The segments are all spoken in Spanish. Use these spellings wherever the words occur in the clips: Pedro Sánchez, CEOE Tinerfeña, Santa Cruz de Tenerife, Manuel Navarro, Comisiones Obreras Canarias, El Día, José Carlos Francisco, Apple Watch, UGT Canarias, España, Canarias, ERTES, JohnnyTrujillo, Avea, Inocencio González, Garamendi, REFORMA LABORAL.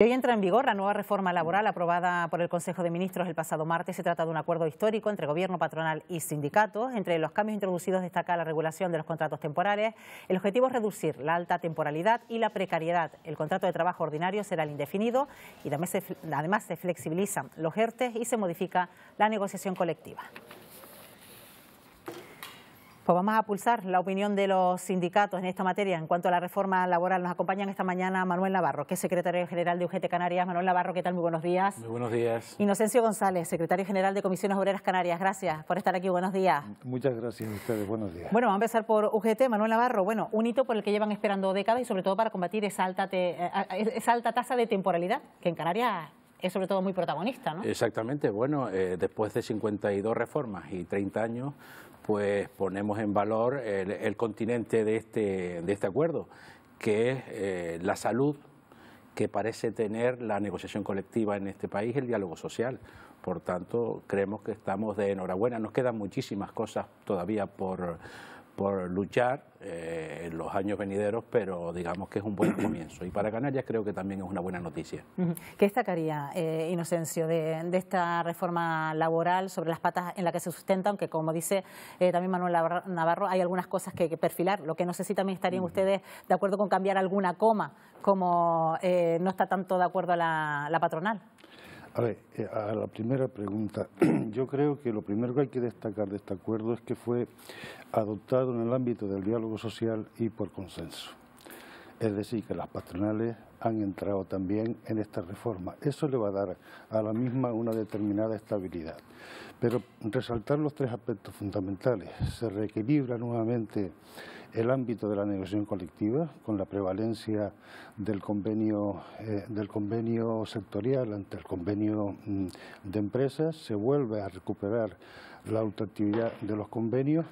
Hoy entra en vigor la nueva reforma laboral aprobada por el Consejo de Ministros el pasado martes. Se trata de un acuerdo histórico entre Gobierno, patronal y sindicatos. Entre los cambios introducidos destaca la regulación de los contratos temporales. El objetivo es reducir la alta temporalidad y la precariedad. El contrato de trabajo ordinario será el indefinido y además se flexibilizan los ERTES y se modifica la negociación colectiva. Pues vamos a pulsar la opinión de los sindicatos en esta materia en cuanto a la reforma laboral. Nos acompañan esta mañana Manuel Navarro, que es secretario general de UGT Canarias. Manuel Navarro, ¿qué tal? Muy buenos días. Muy buenos días. Inocencio González, secretario general de Comisiones Obreras Canarias. Gracias por estar aquí. Buenos días. Muchas gracias a ustedes. Buenos días. Bueno, vamos a empezar por UGT. Manuel Navarro, bueno, un hito por el que llevan esperando décadas y sobre todo para combatir esa alta tasa de temporalidad que en Canarias es sobre todo muy protagonista, ¿no? Exactamente. Bueno, después de 52 reformas y 30 años, pues ponemos en valor el continente de este acuerdo, que es la salud que parece tener la negociación colectiva en este país, el diálogo social. Por tanto, creemos que estamos de enhorabuena. Nos quedan muchísimas cosas todavía por luchar en los años venideros, pero digamos que es un buen comienzo. Y para Canarias creo que también es una buena noticia. ¿Qué destacaría, Inocencio, de esta reforma laboral sobre las patas en la que se sustenta? Aunque, como dice también Manuel Navarro, hay algunas cosas que perfilar. Lo que no sé si también estarían ustedes de acuerdo con cambiar alguna coma, como no está tanto de acuerdo la patronal. A ver, a la primera pregunta, yo creo que lo primero que hay que destacar de este acuerdo es que fue adoptado en el ámbito del diálogo social y por consenso. Es decir, que las patronales han entrado también en esta reforma. Eso le va a dar a la misma una determinada estabilidad. Pero resaltar los tres aspectos fundamentales. Se reequilibra nuevamente el ámbito de la negociación colectiva con la prevalencia del convenio sectorial ante el convenio de empresas. Se vuelve a recuperar la autoactividad de los convenios.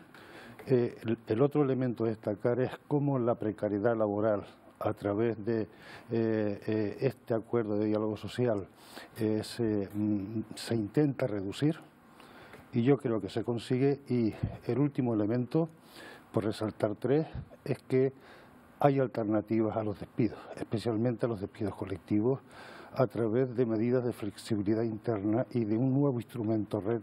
El otro elemento a destacar es cómo la precariedad laboral a través de este acuerdo de diálogo social se intenta reducir, y yo creo que se consigue. Y el último elemento, por resaltar tres, es que hay alternativas a los despidos, especialmente a los despidos colectivos, a través de medidas de flexibilidad interna y de un nuevo instrumento red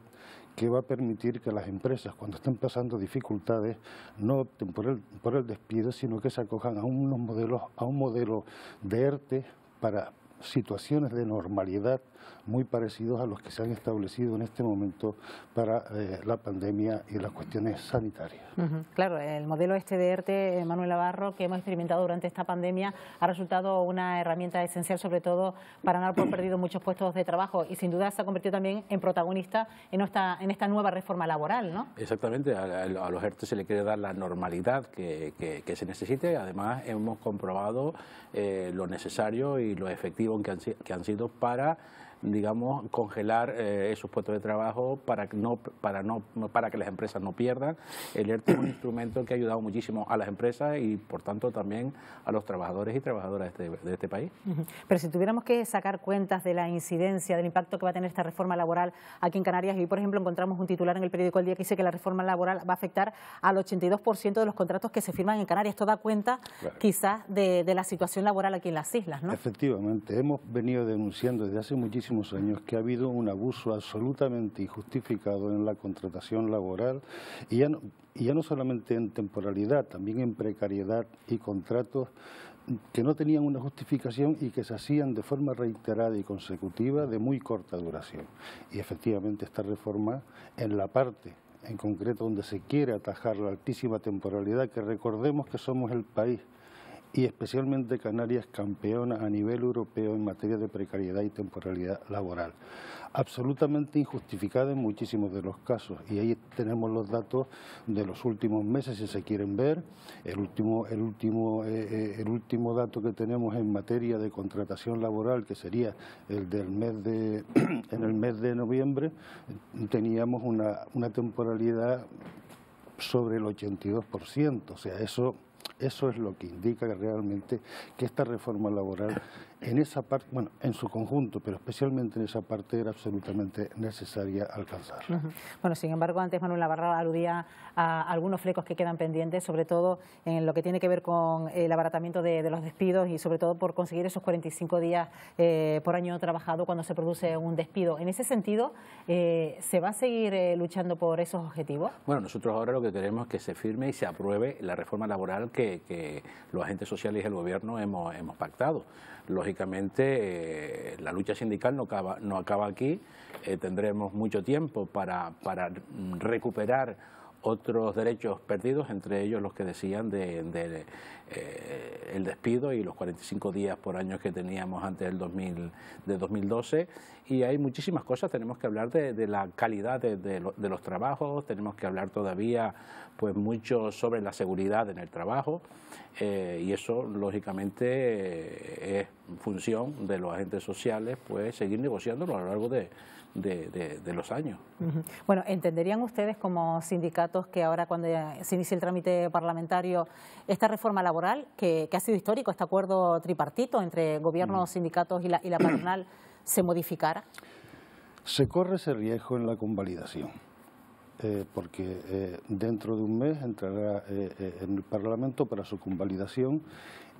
que va a permitir que las empresas, cuando estén pasando dificultades, no opten por el despido, sino que se acojan a un modelo de ERTE para situaciones de normalidad muy parecidos a los que se han establecido en este momento para la pandemia y las cuestiones sanitarias. Claro, el modelo este de ERTE, Manuel Navarro, que hemos experimentado durante esta pandemia, ha resultado una herramienta esencial, sobre todo para no haber perdido muchos puestos de trabajo, y sin duda se ha convertido también en protagonista en esta nueva reforma laboral, ¿no? Exactamente, a los ERTE se le quiere dar la normalidad que se necesite. Además, hemos comprobado lo necesario y lo efectivo que han sido para, digamos, congelar esos puestos de trabajo para que las empresas no pierdan. El ERTE es un instrumento que ha ayudado muchísimo a las empresas y, por tanto, también a los trabajadores y trabajadoras de este país. Pero si tuviéramos que sacar cuentas de la incidencia, del impacto que va a tener esta reforma laboral aquí en Canarias, y por ejemplo encontramos un titular en el periódico El Día que dice que la reforma laboral va a afectar al 82% de los contratos que se firman en Canarias. Esto da cuenta, claro, quizás de la situación laboral aquí en las islas, ¿no? Efectivamente, hemos venido denunciando desde hace muchísimo años que ha habido un abuso absolutamente injustificado en la contratación laboral, y ya no solamente en temporalidad, también en precariedad y contratos que no tenían una justificación y que se hacían de forma reiterada y consecutiva de muy corta duración. Y efectivamente esta reforma, en la parte en concreto donde se quiere atajar la altísima temporalidad, que recordemos que somos el país, y especialmente Canarias, campeona a nivel europeo en materia de precariedad y temporalidad laboral, absolutamente injustificada en muchísimos de los casos. Y ahí tenemos los datos de los últimos meses, si se quieren ver. El último dato que tenemos en materia de contratación laboral, que sería el del mes de noviembre, teníamos una temporalidad sobre el 82%. O sea, eso es lo que indica realmente que esta reforma laboral en esa parte, bueno, en su conjunto, pero especialmente en esa parte era absolutamente necesaria alcanzar. Uh-huh. Bueno, sin embargo, antes Manuel Navarro aludía a algunos flecos que quedan pendientes, sobre todo en lo que tiene que ver con el abaratamiento de los despidos y sobre todo por conseguir esos 45 días por año trabajado cuando se produce un despido. En ese sentido, ¿se va a seguir luchando por esos objetivos? Bueno, nosotros ahora lo que queremos es que se firme y se apruebe la reforma laboral que los agentes sociales y el gobierno hemos pactado. Lógicamente, la lucha sindical no acaba aquí, tendremos mucho tiempo para recuperar otros derechos perdidos, entre ellos los que decían el despido y los 45 días por año que teníamos antes de 2012, y hay muchísimas cosas. Tenemos que hablar de la calidad de los trabajos, tenemos que hablar todavía pues mucho sobre la seguridad en el trabajo, y eso lógicamente es función de los agentes sociales, pues seguir negociándolo a lo largo de los años. Uh-huh. Bueno, ¿entenderían ustedes como sindicatos que ahora, cuando se inicie el trámite parlamentario, esta reforma laboral, que ha sido histórico, este acuerdo tripartito entre gobierno, uh-huh, sindicatos y la patronal, se modificara? Se corre ese riesgo en la convalidación, porque dentro de un mes entrará en el Parlamento para su convalidación.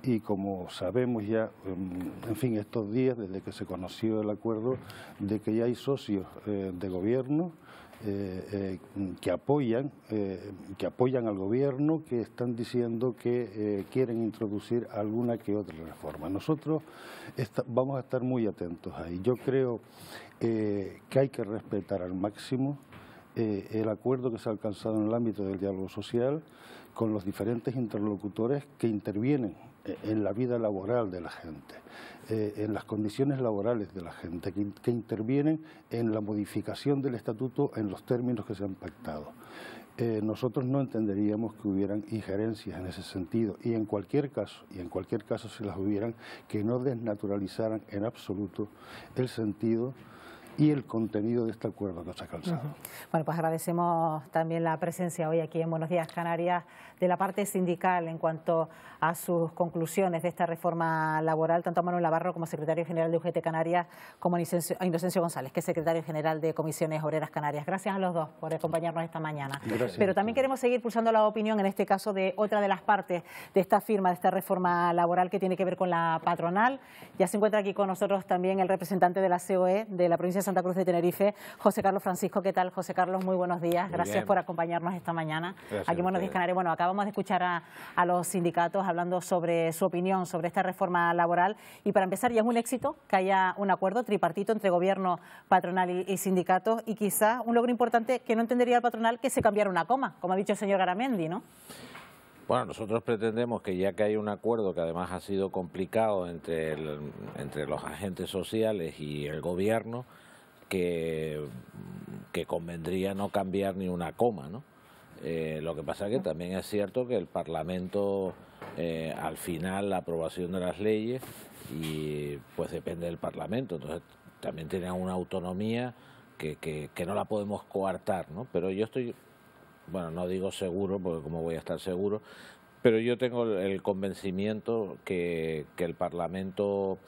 Y como sabemos ya, en fin, estos días, desde que se conoció el acuerdo, de que ya hay socios de gobierno que apoyan al gobierno, que están diciendo que quieren introducir alguna que otra reforma. Nosotros vamos a estar muy atentos ahí. Yo creo que hay que respetar al máximo el acuerdo que se ha alcanzado en el ámbito del diálogo social con los diferentes interlocutores que intervienen en la vida laboral de la gente, en las condiciones laborales de la gente, que intervienen en la modificación del estatuto en los términos que se han pactado. Nosotros no entenderíamos que hubieran injerencias en ese sentido, y en cualquier caso, si las hubieran, que no desnaturalizaran en absoluto el sentido y el contenido de este acuerdo que se ha alcanzado. Uh-huh. Bueno, pues agradecemos también la presencia hoy aquí en Buenos Días Canarias de la parte sindical en cuanto a sus conclusiones de esta reforma laboral, tanto a Manuel Navarro como secretario general de UGT Canarias, como a Inocencio González, que es secretario general de Comisiones Obreras Canarias. Gracias a los dos por acompañarnos esta mañana. Gracias. Pero también queremos seguir pulsando la opinión, en este caso, de otra de las partes de esta firma, de esta reforma laboral, que tiene que ver con la patronal. Ya se encuentra aquí con nosotros también el representante de la CEOE de la provincia de Santa Cruz de Tenerife, José Carlos Francisco. ¿Qué tal, José Carlos? Muy buenos días. Gracias por acompañarnos esta mañana. Gracias, aquí en Buenos Días Canarias. Bueno, acabamos de escuchar a los sindicatos hablando sobre su opinión sobre esta reforma laboral, y para empezar ya es un éxito que haya un acuerdo tripartito entre gobierno, patronal y sindicatos, y quizás un logro importante que no entendería el patronal que se cambiara una coma, como ha dicho el señor Garamendi, ¿no? Bueno, nosotros pretendemos que, ya que hay un acuerdo que además ha sido complicado entre los agentes sociales y el gobierno, que convendría no cambiar ni una coma, ¿no? Lo que pasa es que también es cierto que el Parlamento, al final, la aprobación de las leyes, y pues depende del Parlamento, entonces también tienen una autonomía que no la podemos coartar, ¿no? Pero yo estoy... Bueno, no digo seguro, porque cómo voy a estar seguro, pero yo tengo el convencimiento que el Parlamento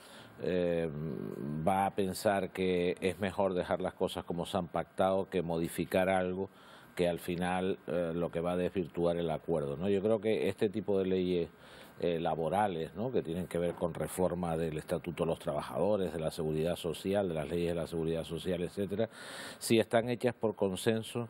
va a pensar que es mejor dejar las cosas como se han pactado que modificar algo que al final lo que va a desvirtuar el acuerdo, ¿no? Yo creo que este tipo de leyes laborales, ¿no?, que tienen que ver con reforma del Estatuto de los Trabajadores, de la Seguridad Social, de las leyes de la Seguridad Social, etcétera, si están hechas por consenso,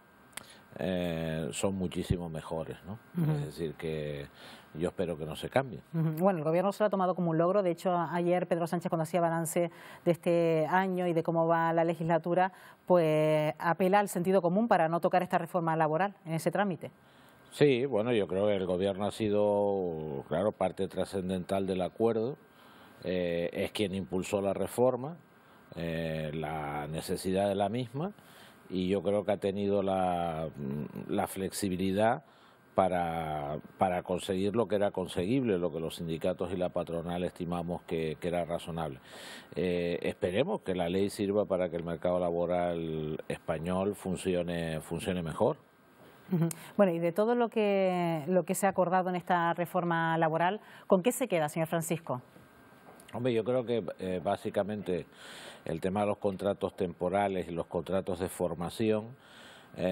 son muchísimo mejores, ¿no? Uh-huh. Es decir, que yo espero que no se cambie. Uh-huh. Bueno, el gobierno se lo ha tomado como un logro. De hecho, ayer Pedro Sánchez, cuando hacía balance de este año y de cómo va la legislatura, pues apela al sentido común para no tocar esta reforma laboral en ese trámite. Sí, bueno, yo creo que el gobierno ha sido, claro, parte trascendental del acuerdo. Es quien impulsó la reforma, la necesidad de la misma, y yo creo que ha tenido la flexibilidad para conseguir lo que era conseguible, lo que los sindicatos y la patronal estimamos que era razonable. Esperemos que la ley sirva para que el mercado laboral español funcione mejor. Bueno, y de todo lo que se ha acordado en esta reforma laboral, ¿con qué se queda, señor Francisco? Hombre, yo creo que básicamente el tema de los contratos temporales y los contratos de formación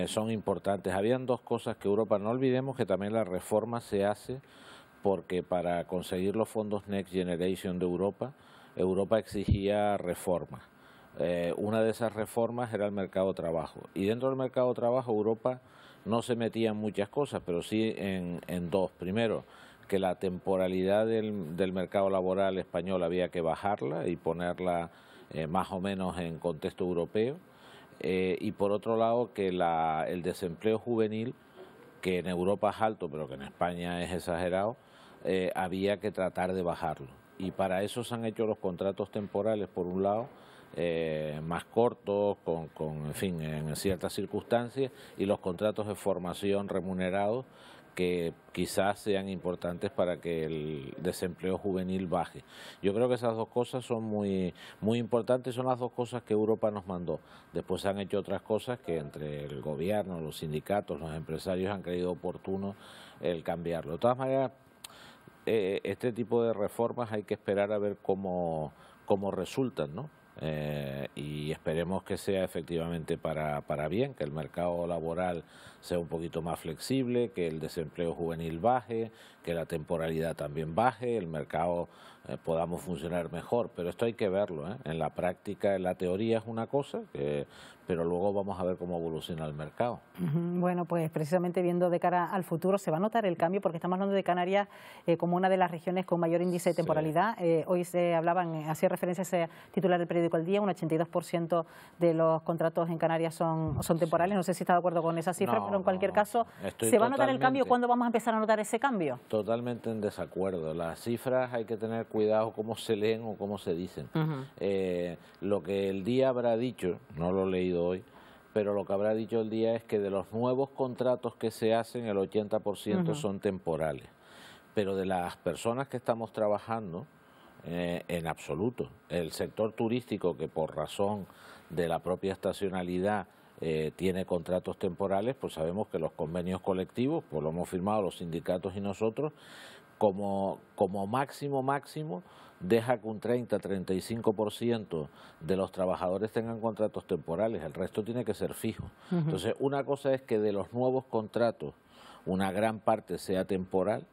son importantes. Habían dos cosas que Europa, no olvidemos que también la reforma se hace porque para conseguir los fondos Next Generation de Europa, Europa exigía reformas. Una de esas reformas era el mercado de trabajo. Y dentro del mercado de trabajo Europa no se metía en muchas cosas, pero sí en dos. Primero, que la temporalidad del mercado laboral español había que bajarla y ponerla más o menos en contexto europeo. Y por otro lado, que el desempleo juvenil, que en Europa es alto, pero que en España es exagerado, había que tratar de bajarlo. Y para eso se han hecho los contratos temporales, por un lado, más cortos, en ciertas circunstancias, y los contratos de formación remunerados, que quizás sean importantes para que el desempleo juvenil baje. Yo creo que esas dos cosas son muy importantes, son las dos cosas que Europa nos mandó. Después se han hecho otras cosas que entre el gobierno, los sindicatos, los empresarios han creído oportuno el cambiarlo. De todas maneras, este tipo de reformas hay que esperar a ver cómo resultan, ¿no? Y esperemos que sea efectivamente para bien, que el mercado laboral sea un poquito más flexible, que el desempleo juvenil baje, que la temporalidad también baje, el mercado podamos funcionar mejor, pero esto hay que verlo, ¿eh? En la práctica, en la teoría es una cosa, pero luego vamos a ver cómo evoluciona el mercado. Bueno, pues precisamente viendo de cara al futuro se va a notar el cambio, porque estamos hablando de Canarias como una de las regiones con mayor índice de temporalidad. Sí. Hoy se hablaban, hacía referencia a ese titular del periódico al día, un 82% de los contratos en Canarias son temporales. No sé si está de acuerdo con esa cifra, pero en cualquier caso, ¿se va a notar el cambio? ¿Cuándo vamos a empezar a notar ese cambio? Totalmente en desacuerdo. Las cifras hay que tener cuidado cómo se leen o cómo se dicen. Lo que el día habrá dicho, no lo he leído hoy, pero lo que habrá dicho el día es que de los nuevos contratos que se hacen, el 80% son temporales. Pero de las personas que estamos trabajando, en absoluto. El sector turístico, que por razón de la propia estacionalidad tiene contratos temporales, pues sabemos que los convenios colectivos, pues lo hemos firmado los sindicatos y nosotros, como máximo, deja que un 30-35% de los trabajadores tengan contratos temporales, el resto tiene que ser fijo. Entonces, una cosa es que de los nuevos contratos una gran parte sea temporal,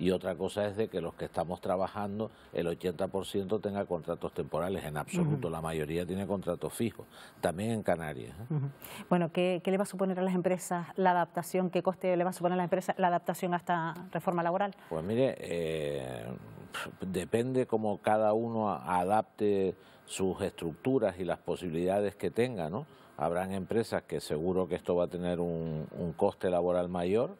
y otra cosa es de que los que estamos trabajando, el 80% tenga contratos temporales, en absoluto. La mayoría tiene contratos fijos, también en Canarias. Bueno, ¿qué le va a suponer a las empresas la adaptación? ¿Qué coste le va a suponer a las empresas la adaptación a esta reforma laboral? Pues mire, depende cómo cada uno adapte sus estructuras y las posibilidades que tenga, ¿no? Habrán empresas que seguro que esto va a tener un coste laboral mayor,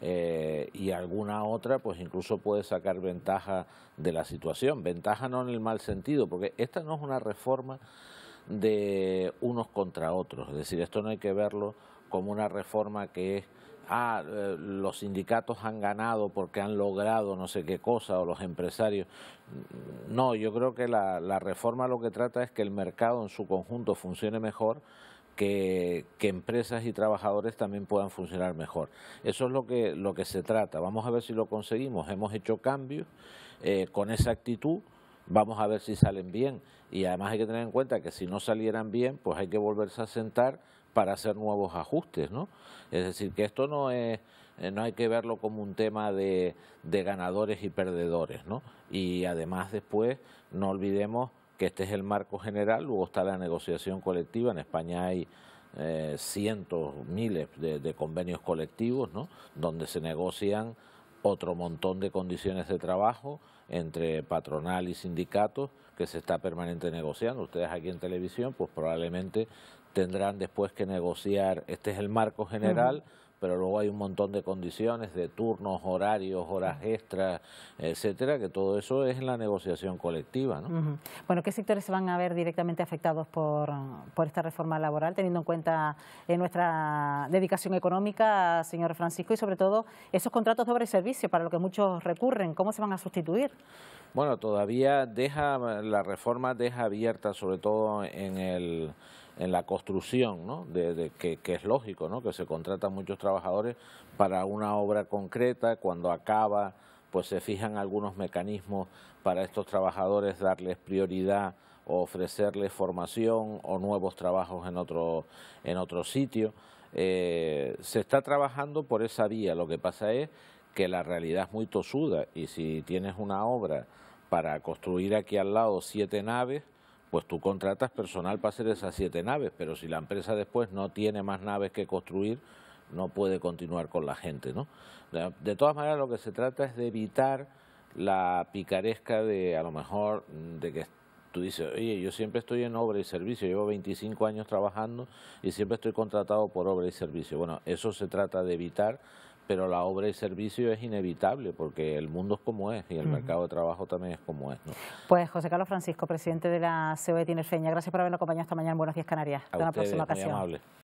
y alguna otra pues incluso puede sacar ventaja de la situación, ventaja no en el mal sentido, porque esta no es una reforma de unos contra otros, es decir, esto no hay que verlo como una reforma que es los sindicatos han ganado porque han logrado no sé qué cosa, o los empresarios. No, yo creo que la reforma lo que trata es que el mercado en su conjunto funcione mejor, que empresas y trabajadores también puedan funcionar mejor. Eso es lo que se trata. Vamos a ver si lo conseguimos. Hemos hecho cambios con esa actitud. Vamos a ver si salen bien. Y además hay que tener en cuenta que si no salieran bien, pues hay que volverse a sentar para hacer nuevos ajustes, ¿no? Es decir, que esto no hay que verlo como un tema de ganadores y perdedores, ¿no? Y además después no olvidemos que este es el marco general, luego está la negociación colectiva. En España hay cientos, miles de convenios colectivos, ¿no?, donde se negocian otro montón de condiciones de trabajo entre patronal y sindicatos, que se está permanente negociando. Ustedes aquí en televisión pues probablemente tendrán después que negociar, este es el marco general, pero luego hay un montón de condiciones, de turnos, horarios, horas extras, etcétera, que todo eso es en la negociación colectiva, ¿no? Bueno, ¿qué sectores se van a ver directamente afectados por esta reforma laboral, teniendo en cuenta nuestra dedicación económica, señor Francisco, y sobre todo esos contratos de obra y servicio, para lo que muchos recurren? ¿Cómo se van a sustituir? Bueno, todavía la reforma deja abierta, sobre todo en la construcción, ¿no?, que es lógico, ¿no?, que se contratan muchos trabajadores para una obra concreta, cuando acaba pues se fijan algunos mecanismos para estos trabajadores, darles prioridad o ofrecerles formación o nuevos trabajos en otro sitio. Se está trabajando por esa vía. Lo que pasa es que la realidad es muy tosuda, y si tienes una obra para construir aquí al lado 7 naves, pues tú contratas personal para hacer esas 7 naves, pero si la empresa después no tiene más naves que construir, no puede continuar con la gente, ¿no? De todas maneras, lo que se trata es de evitar la picaresca de, a lo mejor, de que tú dices, oye, yo siempre estoy en obra y servicio, llevo 25 años trabajando y siempre estoy contratado por obra y servicio. Bueno, eso se trata de evitar, pero la obra y servicio es inevitable porque el mundo es como es y el mercado de trabajo también es como es, ¿no? Pues José Carlos Francisco, presidente de la CEOE Tinerfeña, gracias por habernos acompañado esta mañana en Buenos Días Canarias. Hasta una próxima ocasión. Muy amable.